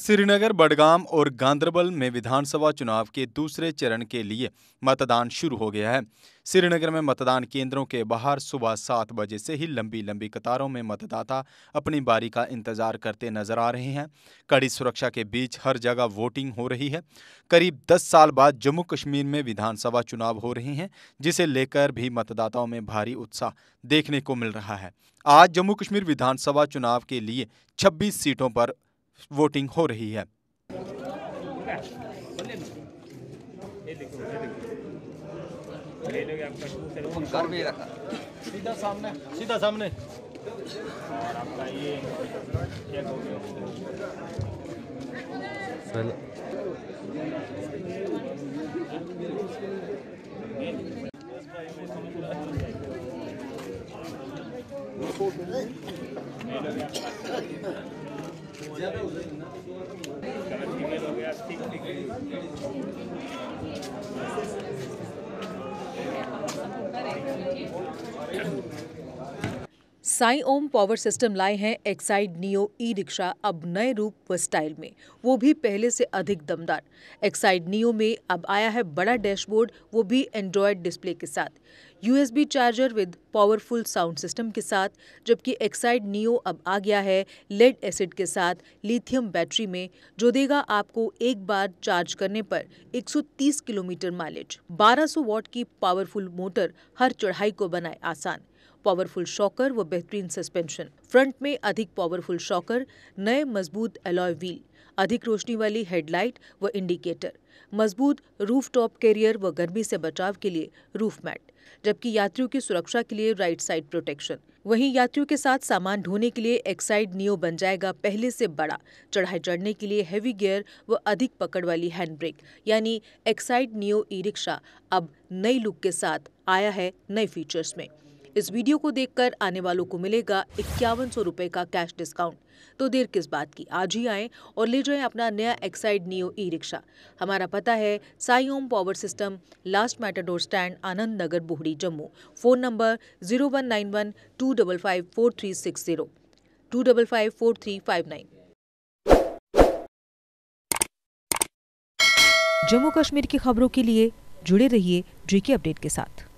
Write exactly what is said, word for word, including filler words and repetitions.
श्रीनगर, बडगाम और गांधरबल में विधानसभा चुनाव के दूसरे चरण के लिए मतदान शुरू हो गया है। श्रीनगर में मतदान केंद्रों के बाहर सुबह सात बजे से ही लंबी लंबी कतारों में मतदाता अपनी बारी का इंतजार करते नजर आ रहे हैं। कड़ी सुरक्षा के बीच हर जगह वोटिंग हो रही है। करीब दस साल बाद जम्मू कश्मीर में विधानसभा चुनाव हो रहे हैं, जिसे लेकर भी मतदाताओं में भारी उत्साह देखने को मिल रहा है। आज जम्मू कश्मीर विधानसभा चुनाव के लिए छब्बीस सीटों पर वोटिंग हो रही है। सीधा सामने, सीधा सामने। साई ओम पावर सिस्टम लाए हैं एक्साइड नियो ई रिक्शा, अब नए रूप व स्टाइल में, वो भी पहले से अधिक दमदार। एक्साइड नियो में अब आया है बड़ा डैशबोर्ड, वो भी एंड्रॉयड डिस्प्ले के साथ, USB charger with powerful sound system के साथ। जबकि एक्साइड नियो अब आ गया है लेड एसिड के साथ लिथियम बैटरी में, जो देगा आपको एक बार चार्ज करने पर एक सौ तीस किलोमीटर माइलेज। बारह सौ वॉट की पावरफुल मोटर हर चढ़ाई को बनाए आसान। पावरफुल शॉकर व बेहतरीन सस्पेंशन, फ्रंट में अधिक पावरफुल शॉकर, नए मजबूत एलॉय व्हील, अधिक रोशनी वाली हेडलाइट व इंडिकेटर, मजबूत रूफटॉप कैरियर व गर्मी से बचाव के लिए रूफ मैट। जबकि यात्रियों की सुरक्षा के लिए राइट साइड प्रोटेक्शन। वहीं यात्रियों के साथ सामान ढोने के लिए एक्साइड नियो बन जाएगा पहले से बड़ा। चढ़ाई चढ़ने के लिए हैवी गियर व अधिक पकड़ वाली हैंड ब्रेक, यानी एक्साइड नियो ई रिक्शा अब नई लुक के साथ आया है नए फीचर्स में। इस वीडियो को देखकर आने वालों को मिलेगा इक्यावन सौ रुपए का कैश डिस्काउंट। तो देर किस बात की, आज ही आएं और ले जाएं अपना नया एक्साइड नियो ई रिक्शा। हमारा पता है Sai Om power system, last matador stand, Anand Nagar, Bohri, Jammu. Phone number zero one nine one two double five four three six zero, two double five four three five nine. Jammu Kashmir की खबरों के लिए जुड़े रहिए जी के अपडेट के साथ।